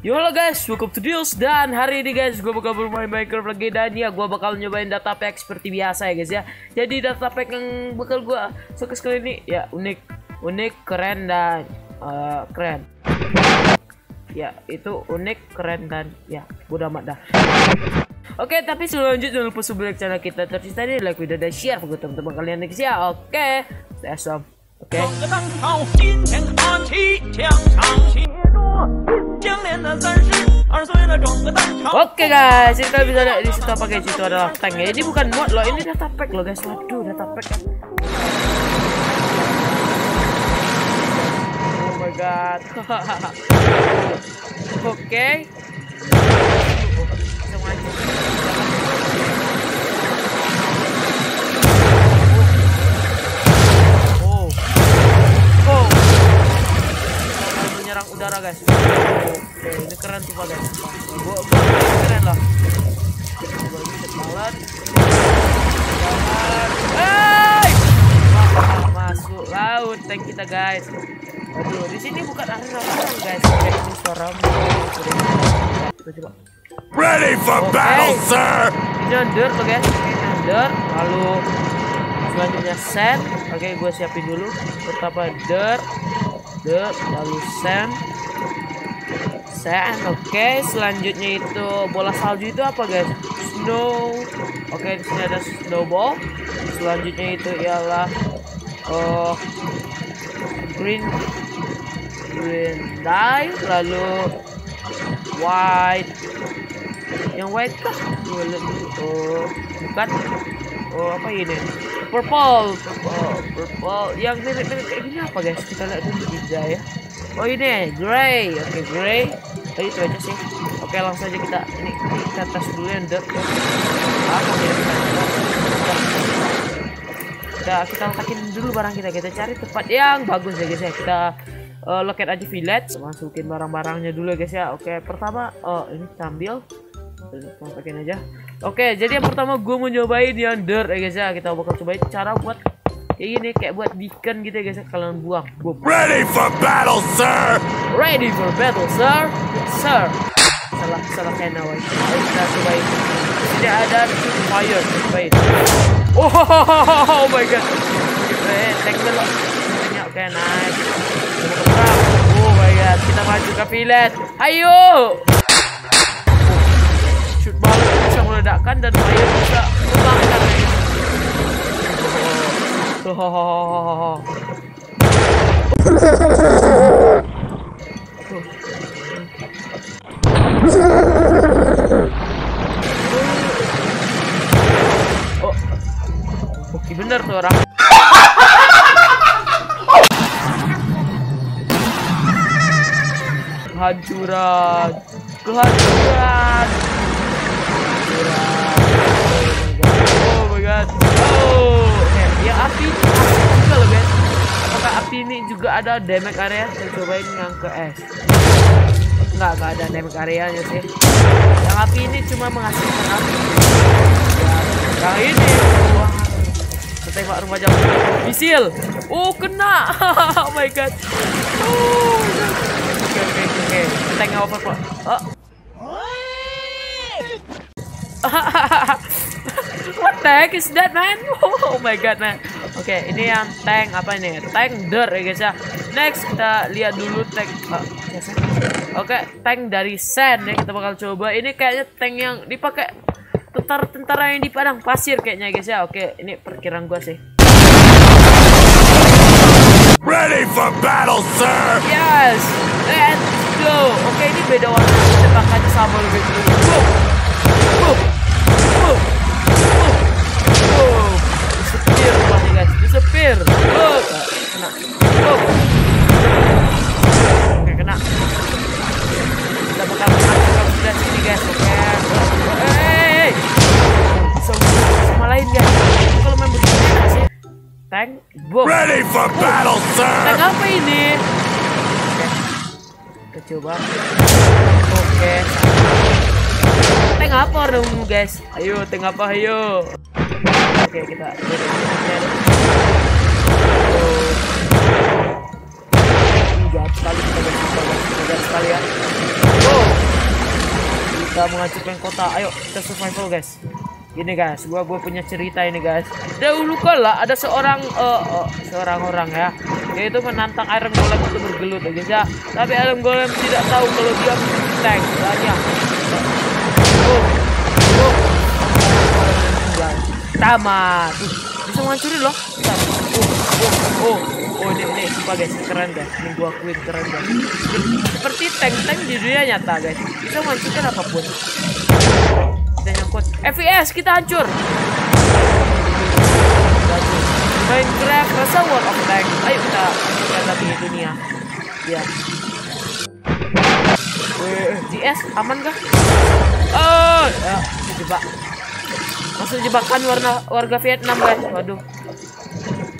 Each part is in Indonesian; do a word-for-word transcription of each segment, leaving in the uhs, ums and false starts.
Yo halo guys, welcome to Deals. Dan hari ini guys, gue bakal bermain Minecraft lagi. Dan ya, gue bakal nyobain data pack seperti biasa ya guys ya. Jadi data pack yang bakal gue suka sekali ini ya, unik, unik, keren dan uh, keren. Ya, itu unik, keren dan ya, bodo amat dah. Oke, tapi sebelum lanjut jangan lupa subscribe channel kita terus tadi, like video dan share buat teman-teman kalian guys ya. Oke, that's all. Oke. Oke guys, kita bisa lihat di situ apa guys, itu adalah tank ya. Ini bukan mod loh, ini data pack loh guys. Waduh, data pack. Oh my god. Oke. Udara guys, oke, ini keren tuh guys, keren lah, masuk laut tank kita guys. Aduh, di sini bukan arena perang guys, ini seorang coba ready for battle sir, ini under tuh guys, under lalu selanjutnya set. Oke, gue siapin dulu pertama under The, lalu sand, sand. Oke, okay, selanjutnya itu bola salju itu apa guys? Snow. Oke, okay, di sini ada snowball. Selanjutnya itu ialah uh, green, green dye. Lalu white. Yang white kah? Oh, bukan. Oh, apa ini? Purple, purple, purple. Yang mirip-mirip kayak gini apa guys? Kita lihat dulu aja ya. Oh ini, grey. Oke, okay, grey. Oh, itu aja sih. Oke, okay, langsung aja kita ini, ini kita tes dulu yang dek. Apa ya? Kita kita letakin dulu barang kita. Kita cari tempat yang bagus ya guys ya. Kita uh, loket aja village. Masukin barang-barangnya dulu ya guys ya. Oke, okay, pertama oh ini kita ambil. Pakein aja. Oke, jadi yang pertama gue mau nyobain yang dirt ya guys ya. Kita bakal cobain cara buat kayak gini, kayak buat beacon gitu ya guys ya. Kalian buang. Boom. Ready for battle, sir. Ready for battle, sir. Sir. Salah, salah channel. Kita cobain. Tidak ada fire. Cobain. Oh, oh, oh, oh, oh my god. Eh, teknik lo. Oke, nice. Oh my god, kita maju ke village. Ayo. Shoot ball bisa meledakkan dan air bisa membakar. Oh, oh, oh. Oh, oke bener tuh orang. Kehancuran, kehancuran. Oh my god. Oh, okay. Ya api, api juga loh guys. Apakah api ini juga ada damage area? Saya cobain yang ke es. Enggak, enggak ada damage areanya sih. Yang api ini cuma menghasilkan api. Yang ini, wah, ketembak rumah jauh. Misil. Oh kena. Oh my god. Oh. Oke oke oke. Kita nggak over kok. Oh. What the heck is that man? Oh my god man. Oke, okay, ini yang tank apa ini? Tank dirt ya guys ya. Next kita lihat dulu tank. Uh, Oke, okay, tank dari sand ya, kita bakal coba. Ini kayaknya tank yang dipakai tentara-tentara yang di padang pasir kayaknya guys ya. Oke, okay, ini perkiraan gua sih. Ready for battle sir. Yes. Let's go. Oke, okay, ini beda warna. Tembakannya sama lebih dulu. Oh, oh, oh, oh, disepir rumahnya guys, disepir. Oh, kena. Oh, oke, kena. Kita bakal masuk ke sini guys, oke. Hey, sama lain guys. Kalau main begini sih. Tank, boom. Ready for battle, sir. Tank apa ini? Kita coba. Oke. Tank apa dong guys? Ayo tank apa ayo. Oke, kita tiga kali kita tiga kali ya. Oh. udah menghancurkan kota. Ayo kita survival guys. Gini guys, gua gua punya cerita ini guys. Dahulu kala ada seorang uh, uh, seorang orang ya, yaitu menantang Iron Golem untuk bergelut guys ya. Tapi Iron Golem tidak tahu kalau dia tank banyak. Oh, oh, tamat. Uh, bisa menghancurin loh. Oh, oh, oh. Oh ini, ini sumpah guys, keren guys, ini gua akuin keren guys. Seperti tank-tank di dunia nyata guys, bisa menghancurkan apapun. Kita nyangkut, F P S kita hancur. Minecraft rasa World of Tanks. Ayo kita kita di dunia. Ya. G S aman kah? Oh, ya, jebak. Masuk jebakan warna warga Vietnam guys, waduh.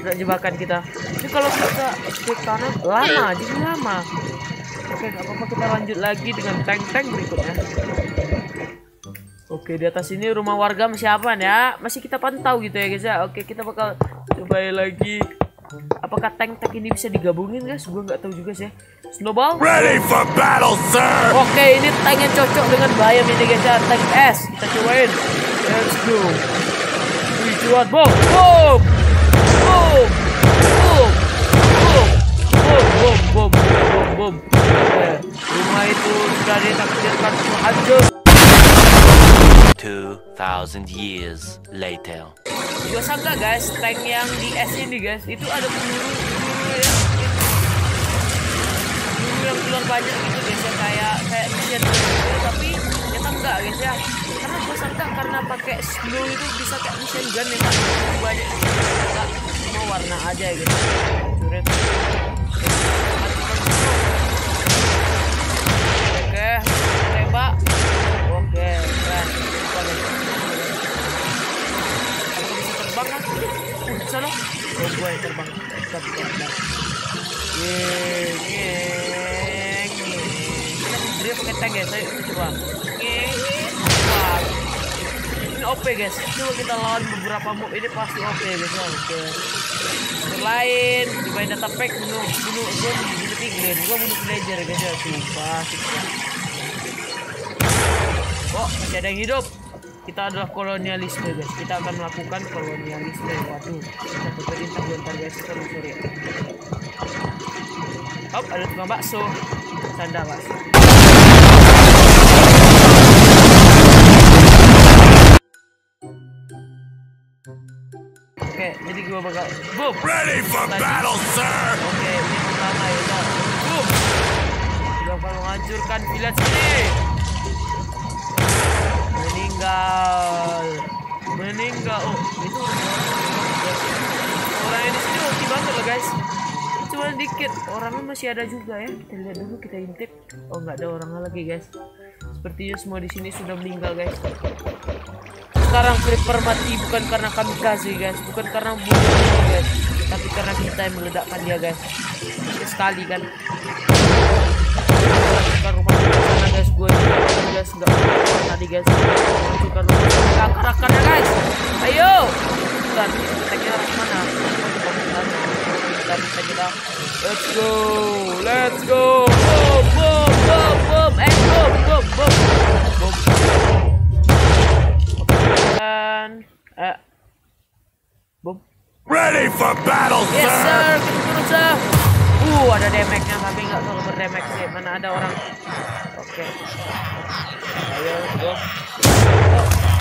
Udah jebakan kita. Ini kalau kita ke kanan lama, jadi lama. Oke, gak apa-apa, kita lanjut lagi dengan tank-tank berikutnya. Oke, di atas ini rumah warga masih apa ya? Masih kita pantau gitu ya guys ya. Oke, kita bakal cobain lagi. Apakah tank-tank ini bisa digabungin guys? Gue nggak tahu juga sih. Snowball. Ready for battle, sir. Oke, ini tank yang cocok dengan bayam ini guys ya. Tank S. Kita cobain. Let's go. Wih, cuat, boom, boom. Boom, boom, boom, boom, boom, boom, boom. Okay. Rumah itu sudah ditakdirkan hancur. Two thousand years later. Gak sangka guys, tank yang di S ini guys, itu ada peluru, peluru yang, peluru yang keluar banyak gitu guys ya, kayak kayak mesin gitu, tapi ternyata enggak guys ya. Karena gua sangka karena pakai slow itu bisa kayak mesin gun ya, tapi banyak enggak. Cuma warna aja gitu. Curet. Oke, tembak. Oke, kan. Bisa loh, oh, gue yang terbang. Dia pakai tank guys, ayo coba. Ini O P guys, coba kita lawan beberapa mob ini pasti O P guys. Oke. Selain dibain data pack, bunuh bunuh gue bunuh tigre, gue bunuh villager guys ya, sumpah. Oh, masih ada yang hidup. Kita adalah kolonialisme guys, kita akan melakukan kolonialisme. Waduh, kita berperintah bentar guys, sorry sorry. Hop, ada tukang bakso, canda bakso. Oke, jadi gua bakal boom. Ready for battle, sir. Oke, ini pertama ya guys. Boom. Gua bakal menghancurkan village ini. Meninggal, meninggal. Oh, itu orang ini sini oke banget loh guys. Cuma dikit, orangnya masih ada juga ya. Kita lihat dulu, kita intip. Oh, nggak ada orangnya lagi guys. Sepertinya semua di sini sudah meninggal guys. Sekarang creeper mati bukan karena kami kasih guys, bukan karena bunuh guys, tapi karena kita yang meledakkan dia guys. Sekali kan. Guys, gue guys nggak tadi guys, bukan rakan-rakannya guys. Ayo, bukan kita harus mana? Kita kita kita. Let's go, let's go. Boom, boom, boom, boom, eh, boom, boom, boom, boom. Dan, eh, boom. Ready for battle, sir. Yes sir, kita sir. Uh, ada damage-nya, tapi nggak perlu berdamage sih. Mana ada orang. Oke, ayo go.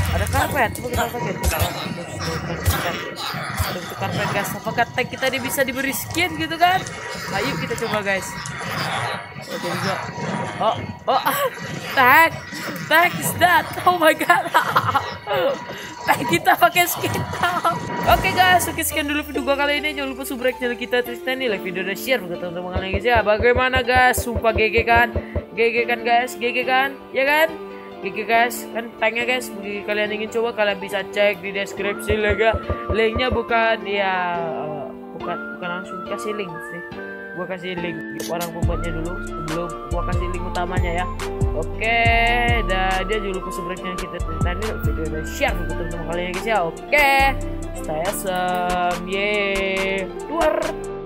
Ada karpet, coba kita pakai. Ada karpet guys. Apakah tag kita ini bisa diberi skin gitu kan? Ayo kita coba guys. Oke juga. Oh, oh, tag, tag is that? Oh my god. Tag kita pakai skin. Oke guys, oke sekian dulu video gua kali ini. Jangan lupa subscribe channel kita, terus nih like video dan share buat teman-teman kalian guys ya. Bagaimana guys? Sumpah G G kan? G G kan guys, G G kan, ya kan, G G guys, kan tanknya guys. Bagi kalian ingin coba, kalian bisa cek di deskripsi lega, linknya bukan ya, bukan bukan langsung kasih link sih, gua kasih link orang pembuatnya dulu, sebelum gua kasih link utamanya ya. Oke, dan dia juga lupa subscribe-nya kita tadi, video dan share untuk teman-teman kalian guys ya. Oke, stay awesome, yeah, luar.